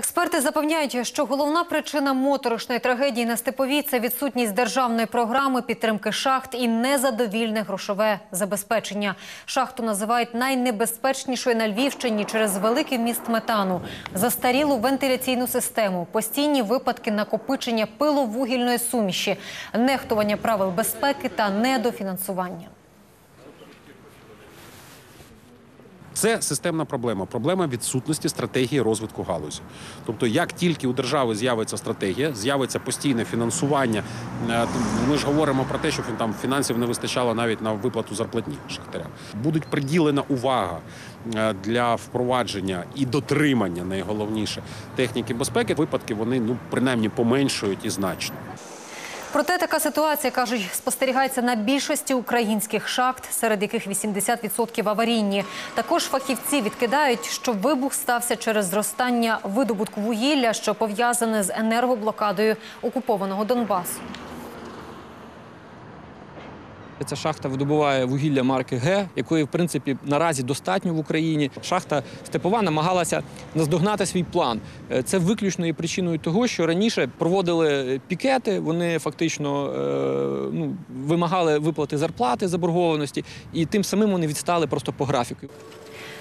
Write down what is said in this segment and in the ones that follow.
Експерти запевняють, що головна причина моторошної трагедії на Степовій – це відсутність державної програми підтримки шахт і незадовільне грошове забезпечення. Шахту називають найнебезпечнішою на Львівщині через великий вміст метану, застарілу вентиляційну систему, постійні випадки накопичення пиловугільної суміші, нехтування правил безпеки та недофінансування. Це системна проблема. Проблема відсутності стратегії розвитку галузі. Тобто, як тільки у держави з'явиться стратегія, з'явиться постійне фінансування. Ми ж говоримо про те, що там фінансів не вистачало навіть на виплату зарплатні шахтарям. Будуть приділена увага для впровадження і дотримання, найголовніше, техніки безпеки. Випадки вони, принаймні, поменшують і значно. Проте така ситуація, кажуть, спостерігається на більшості українських шахт, серед яких 80% аварійні. Також фахівці відкидають, що вибух стався через зростання видобутку вугілля, що пов'язане з енергоблокадою окупованого Донбасу. Ця шахта видобуває вугілля марки Г, якої, в принципі, наразі достатньо в Україні. Шахта Степова намагалася наздогнати свій план. Це виключно є причиною того, що раніше проводили пікети, вони фактично вимагали виплати зарплати, заборгованості, і тим самим вони відстали просто по графіку.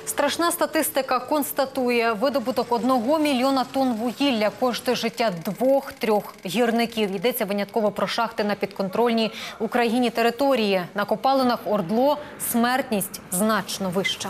Страшна статистика констатує, видобуток 1 мільйона тонн вугілля коштує життя 2–3 гірників. Йдеться винятково про шахти на підконтрольній Україні території. На копалинах Ордло смертність значно вища.